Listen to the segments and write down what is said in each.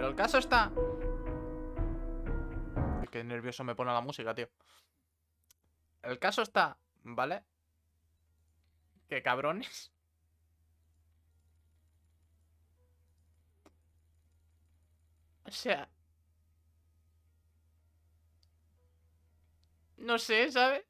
Pero el caso está... Qué nervioso me pone la música, tío. El caso está, ¿vale? Qué cabrones. O sea... No sé, ¿sabes?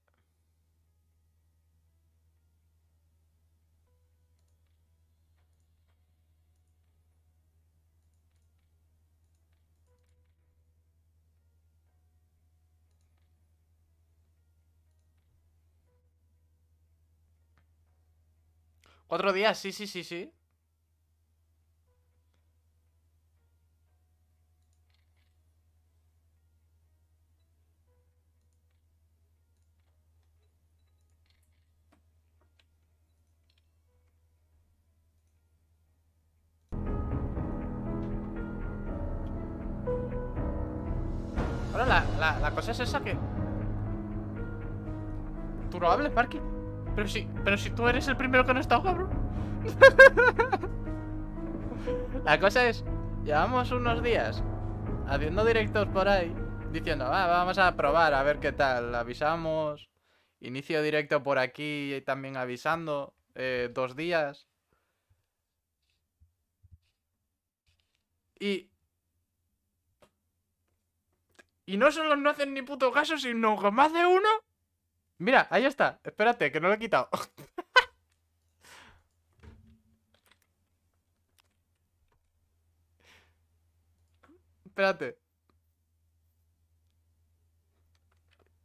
¿4 días? Sí. Ahora la cosa es esa que... Tú no hables, Parky. Pero si tú eres el primero que no está, cabrón. La cosa es, llevamos unos días haciendo directos por ahí, diciendo, vamos a probar, a ver qué tal. Avisamos, inicio directo por aquí y también avisando, 2 días. Y no solo no hacen ni puto caso, sino que más de uno... Mira, ahí está. Espérate, que no lo he quitado. Espérate.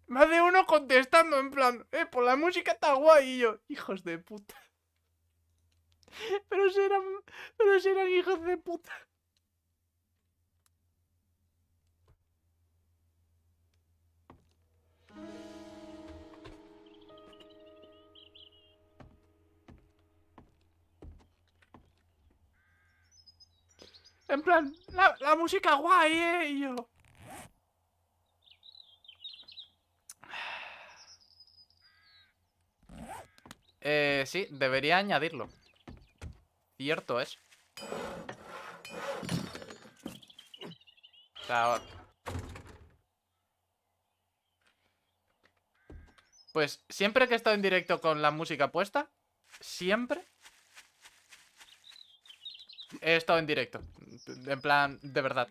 Más de uno contestando en plan, por la música está guay. Y yo, hijos de puta. Pero serán hijos de puta. En plan, la música guay, y yo... Sí, debería añadirlo. Cierto es. Pues siempre que he estado en directo con la música puesta, siempre... He estado en directo. En plan, de verdad.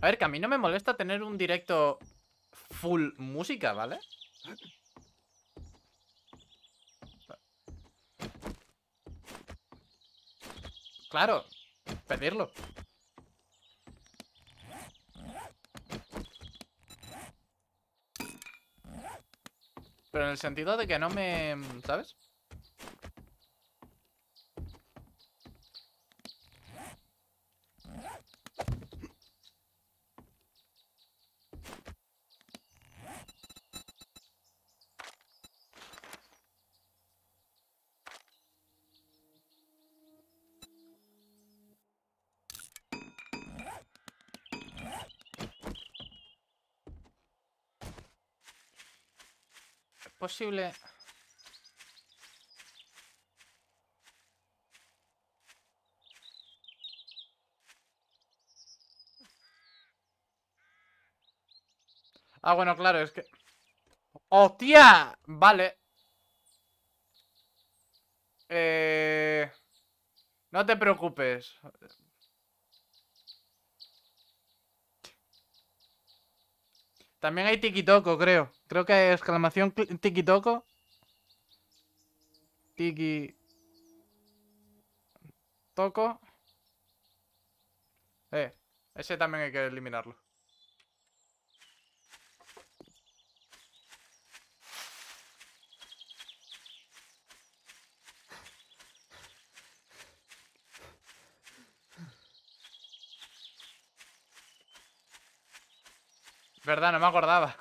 A ver, que a mí no me molesta tener un directo full música, ¿vale? Claro, pedirlo. Pero en el sentido de que no me... ¿Sabes? Posible. Ah, bueno, claro, es que... ¡Hostia! Vale. No te preocupes. También hay tikitoko, creo. Creo que hay exclamación tikitoko. Tikitoko. Ese también hay que eliminarlo. Verdad, no me acordaba.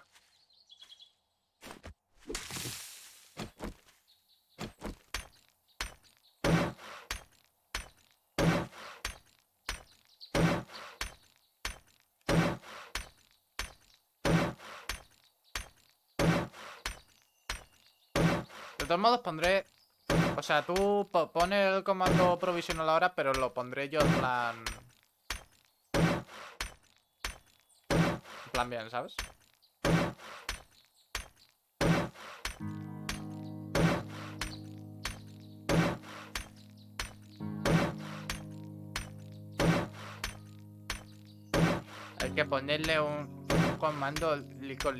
De todos modos pondré... O sea, tú pones el comando provisional ahora, pero lo pondré yo en plan... En plan bien, ¿sabes? Hay que ponerle un comando lico.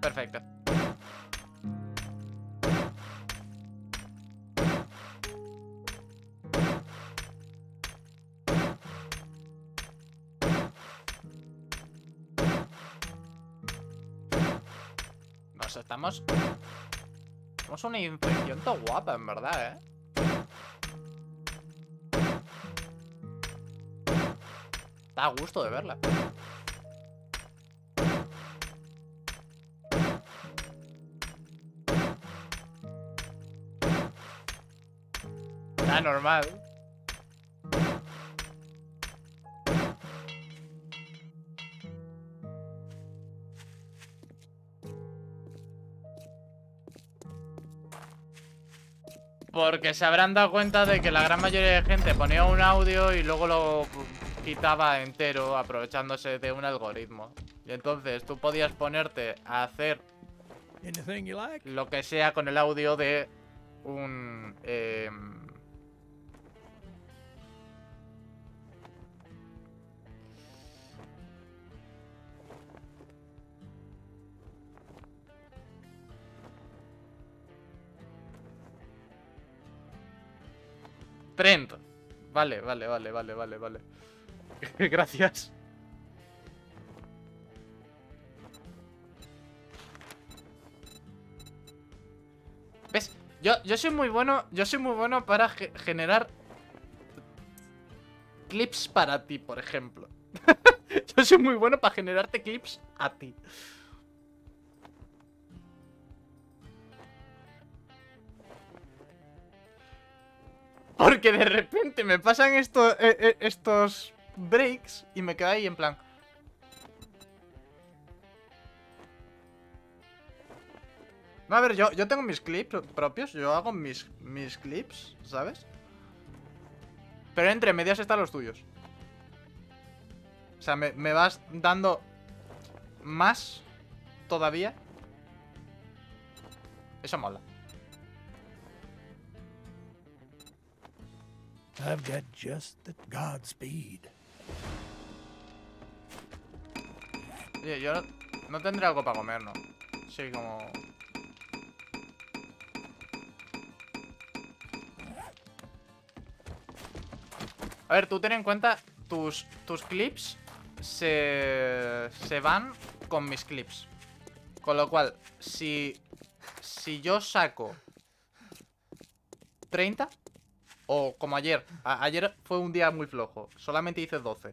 Perfecto. Nos estamos... Tenemos una infección todo guapa, en verdad, ¿eh? Da gusto de verla. Normal. Porque se habrán dado cuenta de que la gran mayoría de gente ponía un audio y luego lo quitaba entero aprovechándose de un algoritmo. Y entonces tú podías ponerte a hacer lo que sea con el audio de un... Trent. Vale. Gracias. ¿Ves? Yo soy muy bueno. Yo soy muy bueno para generar clips para ti, por ejemplo. Yo soy muy bueno para generarte clips a ti. Porque de repente me pasan estos breaks y me quedo ahí en plan... No, a ver, yo tengo mis clips propios, yo hago mis clips, ¿sabes? Pero entre medias están los tuyos. O sea, me vas dando más todavía. Eso mola. I've got just the Godspeed. Oye, yo no tendré algo para comer, ¿no? Sí, como... A ver, tú ten en cuenta, tus clips se van con mis clips. Con lo cual, si yo saco 30... O como ayer. Ayer fue un día muy flojo. Solamente hice 12.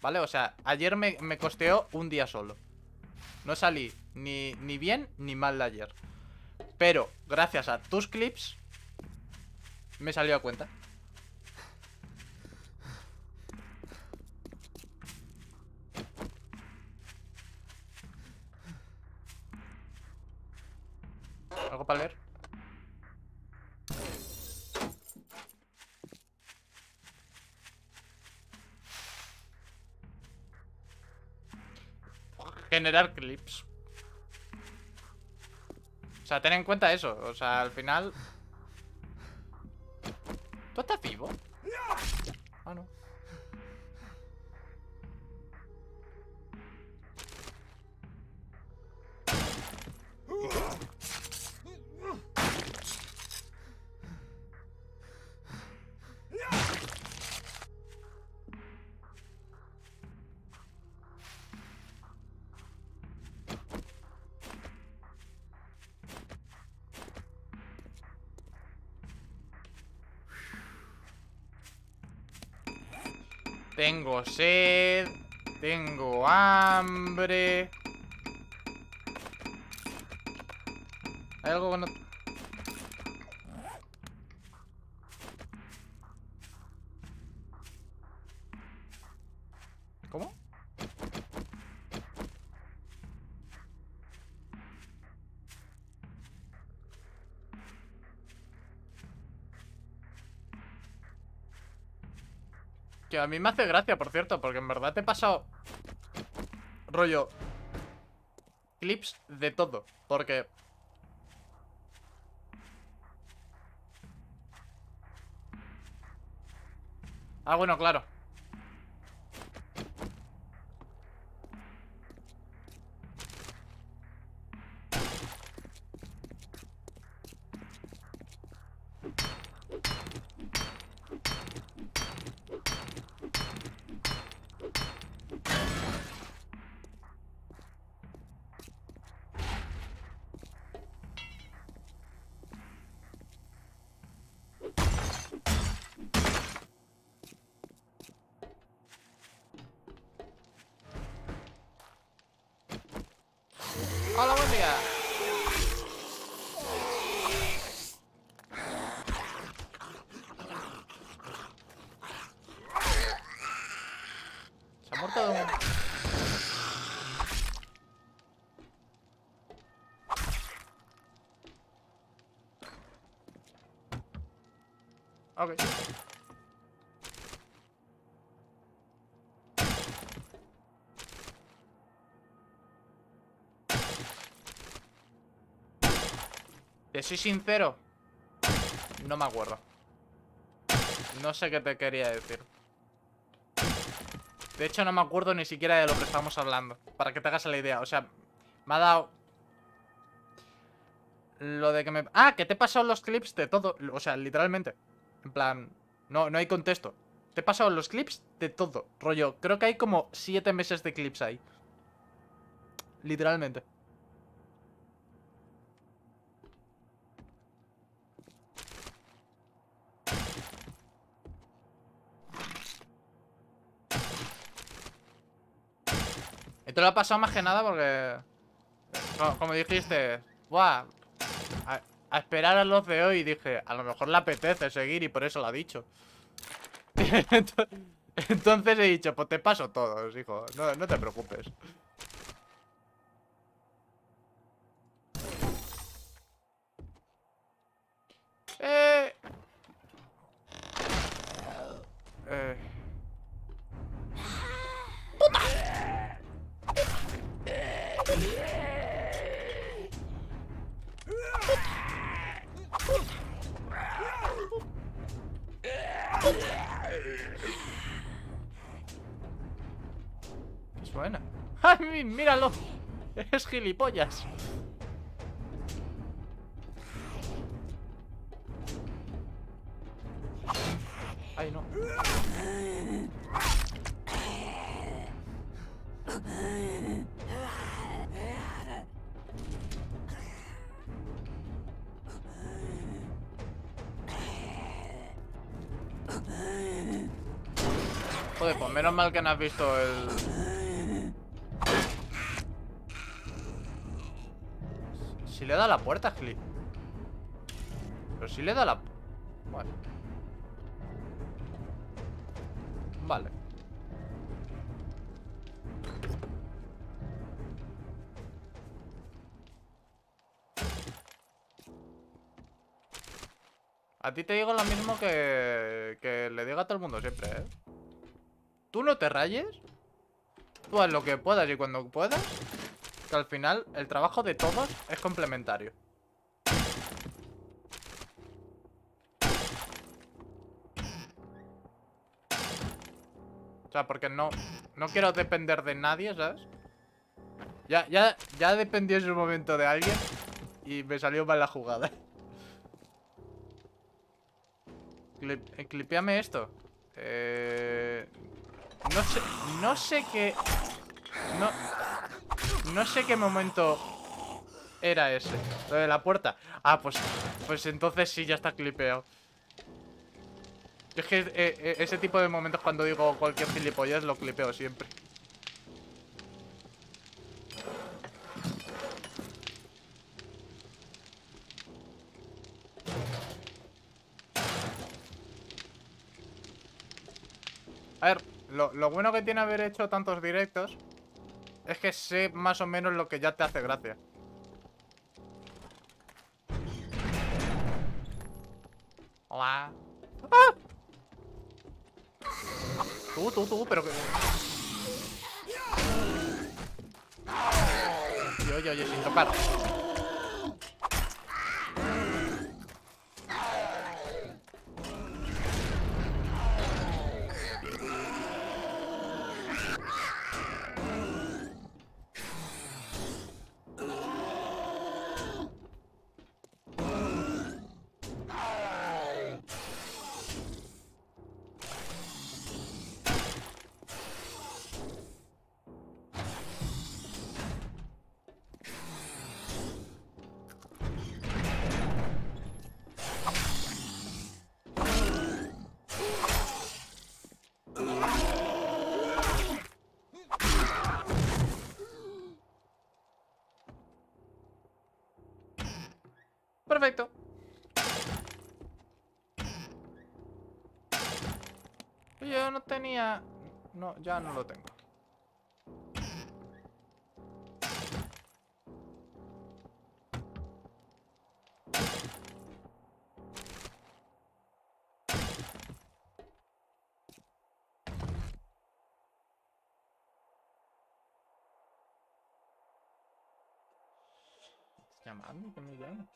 ¿Vale? O sea, ayer me costeó un día solo. No salí ni bien ni mal de ayer. Pero gracias a tus clips me salió a cuenta. ¿Algo para leer? Generar clips. O sea, ten en cuenta eso. O sea, al final... ¿Tú estás vivo? Ah, no. Tengo sed. Tengo hambre. Hay algo que no... ¿Cómo? Que a mí me hace gracia, por cierto, porque en verdad te he pasado rollo clips de todo, porque... Ah, bueno, claro. Hola, buen día. Se ha muerto de un... Ok. Te soy sincero, no me acuerdo. No sé qué te quería decir. De hecho, no me acuerdo ni siquiera de lo que estábamos hablando. Para que te hagas la idea, o sea, me ha dado... Lo de que me... Ah, que te he pasado los clips de todo. O sea, literalmente. En plan, no hay contexto. Te he pasado los clips de todo. Rollo, creo que hay como 7 meses de clips ahí. Literalmente. Te lo ha pasado más que nada porque, como dijiste, ¡buah! A esperar a los de hoy, y dije, a lo mejor le apetece seguir y por eso lo ha dicho. Entonces he dicho, pues te paso todos, hijo, no te preocupes. Es buena. ¡Ay, míralo! Es gilipollas. Ay, no. Joder, pues menos mal que no has visto el... Si le da la puerta, Gli. Pero si le da la... Bueno. Vale. A ti te digo lo mismo que le digo a todo el mundo siempre, ¿eh? Tú no te rayes. Tú haz lo que puedas y cuando puedas. Que al final el trabajo de todos es complementario. O sea, porque no quiero depender de nadie, ¿sabes? Ya dependí en su momento de alguien y me salió mal la jugada. Clipeame esto. No sé qué... No sé qué momento era ese. Lo de la puerta. Ah, pues entonces sí, ya está clipeado. Es que ese tipo de momentos cuando digo cualquier gilipollas lo clipeo siempre. A ver, lo bueno que tiene haber hecho tantos directos es que sé más o menos lo que ya te hace gracia. Hola. ¡Ah! Tú, pero que... Oye, sin tocar. Perfecto. Yo no tenía... No, ya no lo tengo. Llamando, que me llama.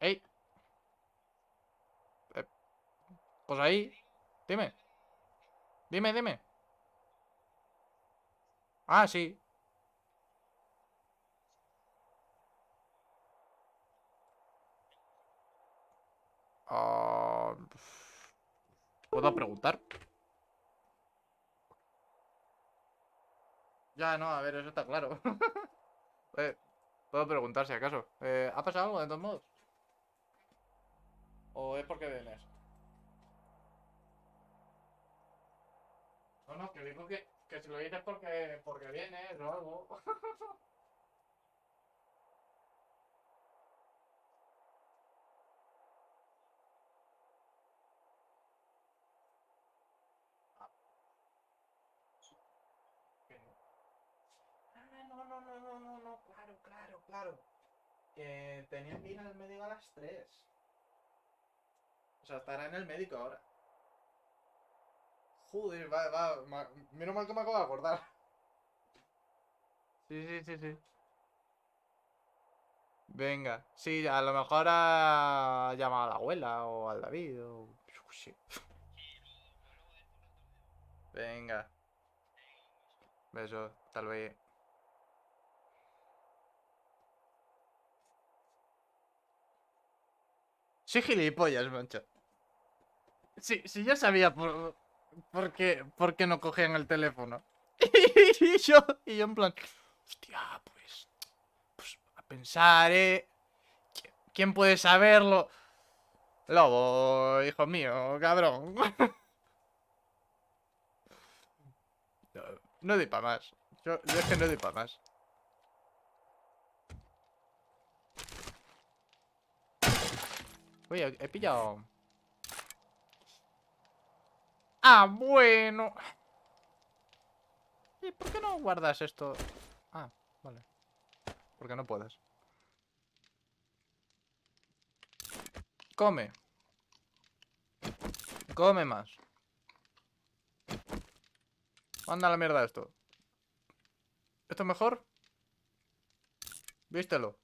¡Ey! Pues ahí. Dime. Dime. Ah, sí. ¿Puedo preguntar? Ya, no, a ver, eso está claro. Puedo preguntar si acaso. ¿Ha pasado algo de todos modos? ¿O es porque vienes? No, que digo que si lo dices porque vienes o algo. No, claro. Que tenía que ir al médico a las 3. O sea, estará en el médico ahora. Joder, va. Menos mal que me acabo de acordar. Sí. Venga. Sí, a lo mejor ha llamado a la abuela o al David o... Sí. Venga. Besos, tal vez. Sí, gilipollas, mancha. Sí, yo sabía por qué no cogían el teléfono. Y yo en plan... Hostia, pues a pensar, ¿eh? ¿Quién puede saberlo? Lobo, hijo mío, cabrón. No doy para más. Yo es que no doy para más. Oye, he pillado... Ah, bueno. ¿Y por qué no guardas esto? Ah, vale. Porque no puedes. Come. Come más. Manda la mierda esto. ¿Esto es mejor? Vístelo.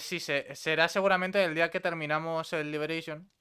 Sí, será seguramente el día que terminamos el Liberation.